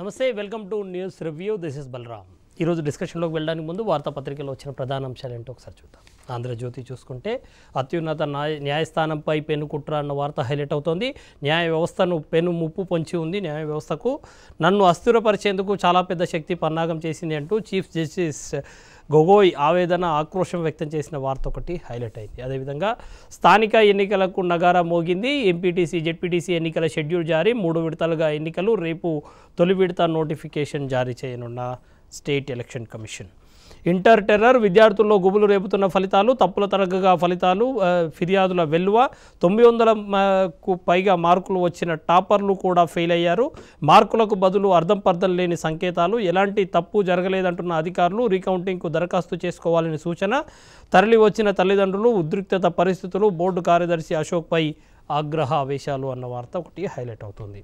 నమస్తే, welcome to news review. This is Balram. ఈరోజు డిస్కషన్లోకి వెళ్ళడానికి ముందు వార్తాపత్రికలో వచ్చిన ప్రధాన అంశాలు ఏంటో ఒకసారి చూద్దాం. ఆంధ్రజ్యోతి చూసుకుంటే అత్యున్నత న్యాయస్థానంపై పెను కుట్ర అన్న వార్త హైలైట్ అవుతోంది. న్యాయ వ్యవస్థను పెను ముప్పు పొంచి ఉంది. న్యాయ వ్యవస్థకు నన్ను అస్థిరపరిచేందుకు చాలా పెద్ద శక్తి పన్నాగం చేసింది అంటూ చీఫ్ జస్టిస్ గొగోయ్ ఆవేదన ఆక్రోశం వ్యక్తం చేసిన వార్త ఒకటి హైలైట్ అయింది. అదేవిధంగా స్థానిక ఎన్నికలకు నగారా మోగింది. ఎంపీటీసీ జెడ్పీటీసీ ఎన్నికల షెడ్యూల్ జారీ, 3 విడతలుగా ఎన్నికలు, రేపు తొలి విడత నోటిఫికేషన్ జారీ చేయనున్న state election commission. Inter terror విద్యార్థుల్లో గుబులు రేపుతున్న ఫలితాలు, తప్పుల తరగగా ఫలితాలు, ఫిర్యాదుల వెల్లువ, 900కు పైగా మార్కులు వచ్చిన టాపర్లు కూడా ఫెయిల్ అయ్యారు. మార్కులకు బదులు అర్థం పర్థం లేని సంకేతాలు, ఎలాంటి తప్పు జరగలేదంటున్న అధికారులు, రీకౌంటింగ్కు దరఖాస్తు చేసుకోవాలని సూచన, తరలి వచ్చిన తల్లిదండ్రులు, ఉద్రిక్తత పరిస్థితులు, బోర్డు కార్యదర్శి అశోక్పై ఆగ్రహ ఆవేశాలు అన్న వార్త ఒకటి హైలైట్ అవుతుంది.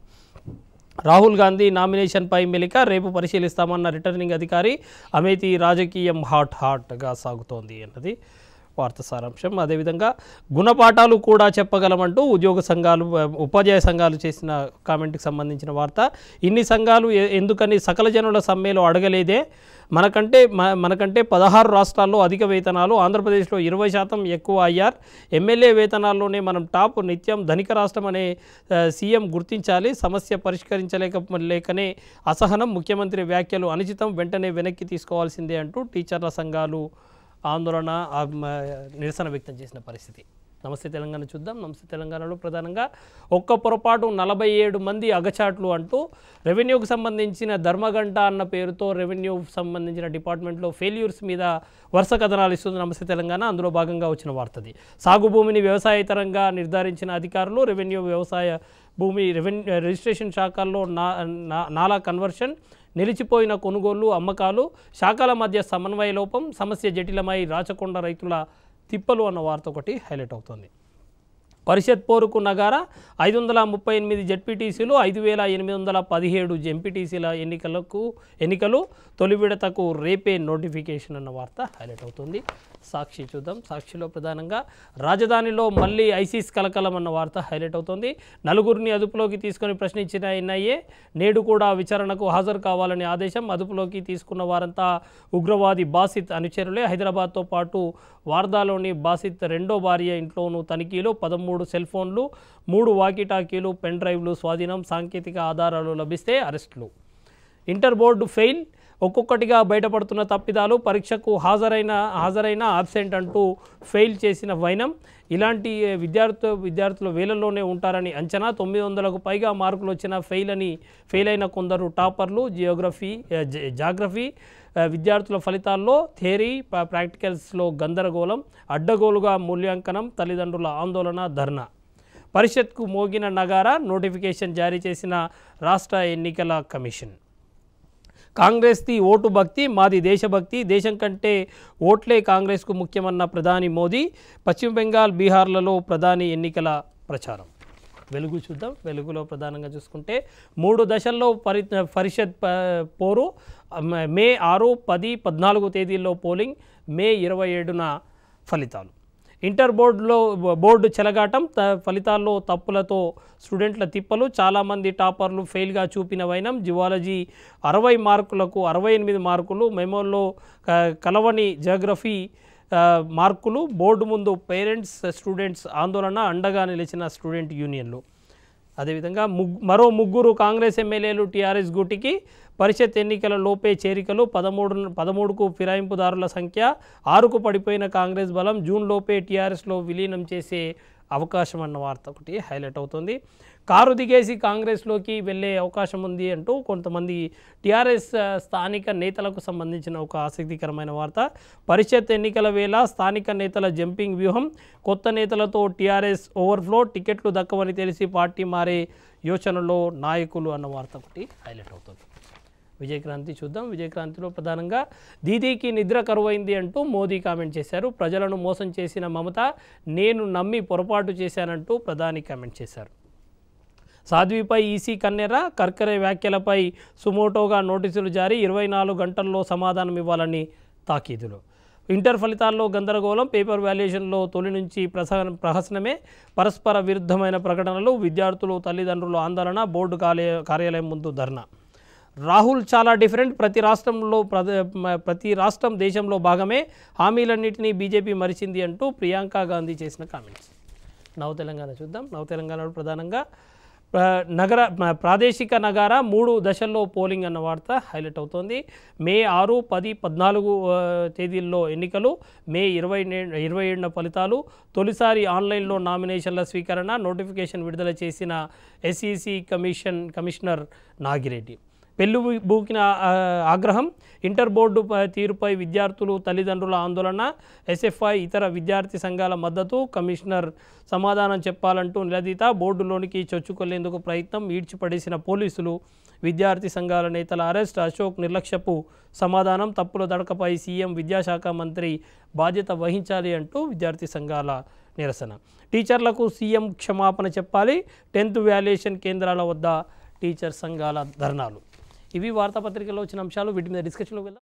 రాహుల్ గాంధీ నామినేషన్పై మెలిక, రేపు పరిశీలిస్తామన్న రిటర్నింగ్ అధికారి, అమేథీ రాజకీయం హాట్ హాట్గా సాగుతోంది అన్నది వార్త సారాంశం. అదేవిధంగా గుణపాఠాలు కూడా చెప్పగలమంటూ ఉద్యోగ సంఘాలు, ఉపాధ్యాయ సంఘాలు చేసిన కామెంట్కి సంబంధించిన వార్త. ఇన్ని సంఘాలు ఎందుకని సకల జనుల సమ్మెలో అడగలేదే? మనకంటే 16 రాష్ట్రాల్లో అధిక వేతనాలు, ఆంధ్రప్రదేశ్లో 20% ఎక్కువ అయ్యారు. ఎమ్మెల్యే వేతనాల్లోనే మనం టాప్, నిత్యం ధనిక రాష్ట్రం అనే సీఎం గుర్తించాలి. సమస్య పరిష్కరించలేకనే అసహనం, ముఖ్యమంత్రి వ్యాఖ్యలు అనుచితం, వెంటనే వెనక్కి తీసుకోవాల్సిందే అంటూ టీచర్ల సంఘాలు ఆందోళన నిరసన వ్యక్తం చేసిన పరిస్థితి. నమస్తే తెలంగాణ చూద్దాం. నమస్తే తెలంగాణలో ప్రధానంగా ఒక్క పొరపాటు 47 మంది అగచాట్లు అంటూ రెవెన్యూకి సంబంధించిన ధర్మగంట అన్న పేరుతో రెవెన్యూ సంబంధించిన డిపార్ట్మెంట్లో ఫెయిల్యూర్స్ మీద వరుస కథనాలు ఇస్తుంది నమస్తే తెలంగాణ. అందులో భాగంగా వచ్చిన వార్తది. సాగు భూమిని వ్యవసాయేతరంగా నిర్ధారించిన అధికారులు, రెవెన్యూ వ్యవసాయ భూమి రిజిస్ట్రేషన్ శాఖల్లో నాలా కన్వర్షన్, నిలిచిపోయిన కొనుగోళ్లు, అమ్మకాలు, శాఖల మధ్య సమన్వయ లోపం, సమస్య జటిలమై రాచకొండ రైతుల తిప్పలు అన్న వార్త ఒకటి హైలైట్ అవుతుంది. పరిషత్ పోరుకు నగారా, 538 జెడ్పీటీసీలు, 5817 ఎంపీటీసీల ఎన్నికలు, తొలి విడతకు రేపే నోటిఫికేషన్ అన్న వార్త హైలైట్ అవుతుంది. సాక్షి చూద్దాం. సాక్షిలో ప్రధానంగా రాజధానిలో మళ్ళీ ఐసీస్ కలకలం అన్న వార్త హైలైట్ అవుతుంది. 4 అదుపులోకి తీసుకొని ప్రశ్నించిన ఎన్ఐఏ నేడు కూడా విచారణకు హాజరు కావాలని ఆదేశం, అదుపులోకి తీసుకున్న వారంతా ఉగ్రవాది బాసిత్ అనుచరులే. హైదరాబాద్తో పాటు వార్దాలోని బాసిత్ రెండో భార్య ఇంట్లోనూ తనిఖీలు, 13 సెల్ ఫోన్లు, 3 వాకీటాకీలు, పెన్ డ్రైవ్లు స్వాధీనం, సాంకేతిక ఆధారాలు లభిస్తే అరెస్టులు. ఇంటర్ బోర్డు ఫెయిల్, ఒక్కొక్కటిగా బయటపడుతున్న తప్పిదాలు, పరీక్షకు హాజరైన ఆబ్సెంట్ అంటూ ఫెయిల్ చేసిన వైనం, ఇలాంటి విద్యార్థులు వేలల్లోనే ఉంటారని అంచనా, 900కు పైగా మార్కులు వచ్చిన ఫెయిల్ అయిన కొందరు టాపర్లు, జాగ్రఫీ విద్యార్థుల ఫలితాల్లో థియరీ ప్రాక్టికల్స్లో గందరగోళం, అడ్డగోలుగా మూల్యాంకనం, తల్లిదండ్రుల ఆందోళన, ధర్నా. పరిషత్కు మోగిన నగారా, నోటిఫికేషన్ జారీ చేసిన రాష్ట్ర ఎన్నికల కమిషన్. కాంగ్రెస్ది ఓటు భక్తి, మాది దేశభక్తి, దేశం కంటే ఓట్లే కాంగ్రెస్కు ముఖ్యమన్న ప్రధాని మోదీ. పశ్చిమ బెంగాల్, బీహార్లలో ప్రధాని ఎన్నికల ప్రచారం. వెలుగు చూద్దాం. వెలుగులో ప్రధానంగా చూసుకుంటే 3 దశల్లో పరిషత్ పోరు, మే 6, 10, 14 తేదీల్లో పోలింగ్, మే 27న ఫలితాలు. ఇంటర్ బోర్డు చెలగాటం, ఫలితాల్లో తప్పులతో స్టూడెంట్ల తిప్పలు, చాలామంది టాపర్లు ఫెయిల్గా చూపిన వైనం, జువాలజీ 60 మార్కులకు 68 మార్కులు, మెమోల్లో కలవని జియోగ్రఫీ మార్కులు, బోర్డు ముందు పేరెంట్స్, స్టూడెంట్స్ ఆందోళన, అండగా నిలిచిన స్టూడెంట్ యూనియన్లు. అదేవిధంగా మరో 3 కాంగ్రెస్ ఎమ్మెల్యేలు టీఆర్ఎస్ గూటికి, పరిషత్ ఎన్నికల లోపే చేరికలు, 13కు ఫిరాయింపుదారుల సంఖ్య, 6కు పడిపోయిన కాంగ్రెస్ బలం, జూన్ లోపే టీఆర్ఎస్లో విలీనం చేసే అవకాశం అన్న వార్త ఒకటి హైలైట్ అవుతుంది. కారు దిగేసి కాంగ్రెస్లోకి వెళ్ళే అవకాశం ఉంది అంటూ కొంతమంది టీఆర్ఎస్ స్థానిక నేతలకు సంబంధించిన ఒక ఆసక్తికరమైన వార్త. పరిషత్ ఎన్నికల వేళ స్థానిక నేతల జంపింగ్ వ్యూహం, కొత్త నేతలతో టీఆర్ఎస్ ఓవర్ఫ్లో, టికెట్లు దక్కవని తెలిసి పార్టీ మారే యోచనలో నాయకులు అన్న వార్త ఒకటి హైలైట్ అవుతుంది. విజయక్రాంతి చూద్దాం. విజయక్రాంతిలో ప్రధానంగా దీదీకి నిద్ర కరువైంది అంటూ మోదీ కామెంట్ చేశారు. ప్రజలను మోసం చేసిన మమత, నేను నమ్మి పొరపాటు చేశానంటూ ప్రధాని కామెంట్ చేశారు. సాధ్విపై ఈసీ కన్నెర్ర, కర్కరే వ్యాఖ్యలపై సుమోటోగా నోటీసులు జారీ, 24 గంటల్లో సమాధానం ఇవ్వాలని తాకీదులు. ఇంటర్ ఫలితాల్లో గందరగోళం, పేపర్ వాల్యుయేషన్లో తొలి నుంచి ప్రహసనమే, పరస్పర విరుద్ధమైన ప్రకటనలు, విద్యార్థులు, తల్లిదండ్రులు ఆందోళన, బోర్డు కార్యాలయం ముందు ధర్నా. రాహుల్ చాలా డిఫరెంట్. ప్రతి రాష్ట్రం దేశంలో భాగమే, హామీలన్నింటినీ బీజేపీ మరిచింది అంటూ ప్రియాంక గాంధీ చేసిన కామెంట్స్. నవ తెలంగాణ చూద్దాం. నవ తెలంగాణలో ప్రధానంగా నగర ప్రాదేశిక నగర 3 దశల్లో పోలింగ్ అన్న వార్త హైలైట్ అవుతోంది. మే 6, 10, 14 తేదీల్లో ఎన్నికలు, మే 27న ఫలితాలు. తొలిసారి ఆన్లైన్లో నామినేషన్ల స్వీకరణ, నోటిఫికేషన్ విడుదల చేసిన ఎస్ఈసి కమిషనర్ నాగిరెడ్డి. పెళ్ళు బూకిన ఆగ్రహం, ఇంటర్ బోర్డు తీరుపై విద్యార్థులు తల్లిదండ్రుల ఆందోళన, ఎస్ఎఫ్ఐ ఇతర విద్యార్థి సంఘాల మద్దతు, కమిషనర్ సమాధానం చెప్పాలంటూ నిలదీత, బోర్డులోనికి చొచ్చుకొనేందుకు ప్రయత్నం, ఈడ్చిపడేసిన పోలీసులు, విద్యార్థి సంఘాల నేతల అరెస్ట్, అశోక్ నిర్లక్ష్యపు సమాధానం, తప్పుల దడకపై సీఎం విద్యాశాఖ మంత్రి బాధ్యత వహించాలి అంటూ విద్యార్థి సంఘాల నిరసన. టీచర్లకు సీఎం క్షమాపణ చెప్పాలి, 10th వాల్యుయేషన్ కేంద్రాల వద్ద టీచర్ సంఘాల ధర్నాలు. ఇవి వార్తాపత్రికల్లో వచ్చిన అంశాలు. వీటి మీద డిస్కషన్లోకి వెళ్దాం.